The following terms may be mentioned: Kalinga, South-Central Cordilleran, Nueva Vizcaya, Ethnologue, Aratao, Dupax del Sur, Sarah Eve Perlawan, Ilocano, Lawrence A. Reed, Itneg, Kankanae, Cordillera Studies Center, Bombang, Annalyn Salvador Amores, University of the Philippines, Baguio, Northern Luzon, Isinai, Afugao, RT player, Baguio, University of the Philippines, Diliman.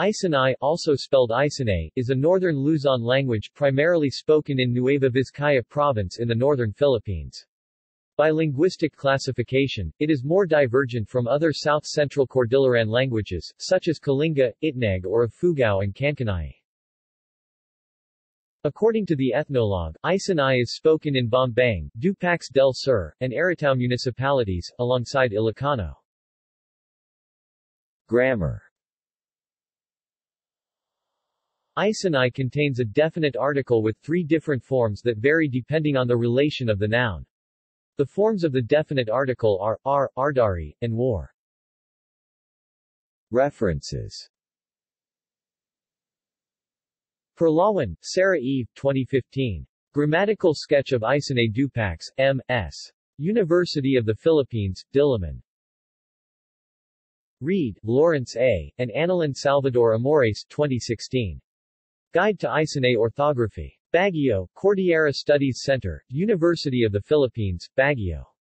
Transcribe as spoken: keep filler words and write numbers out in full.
Isinai, also spelled Isinai, is a northern Luzon language primarily spoken in Nueva Vizcaya province in the northern Philippines. By linguistic classification, it is more divergent from other south-central Cordilleran languages, such as Kalinga, Itneg or Afugao and Kankanae. According to the ethnologue, Isinai is spoken in Bombang, Dupax del Sur, and Aratao municipalities, alongside Ilocano. Grammar. Isinai contains a definite article with three different forms that vary depending on the relation of the noun. The forms of the definite article are, ar, ardari, and war. References. Perlawan, Sarah Eve, twenty fifteen. Grammatical Sketch of Isinai Dupax, M S University of the Philippines, Diliman. Reed, Lawrence A., and Annalyn Salvador Amores, twenty sixteen. Guide to Isinai Orthography. Baguio, Cordillera Studies Center, University of the Philippines, Baguio.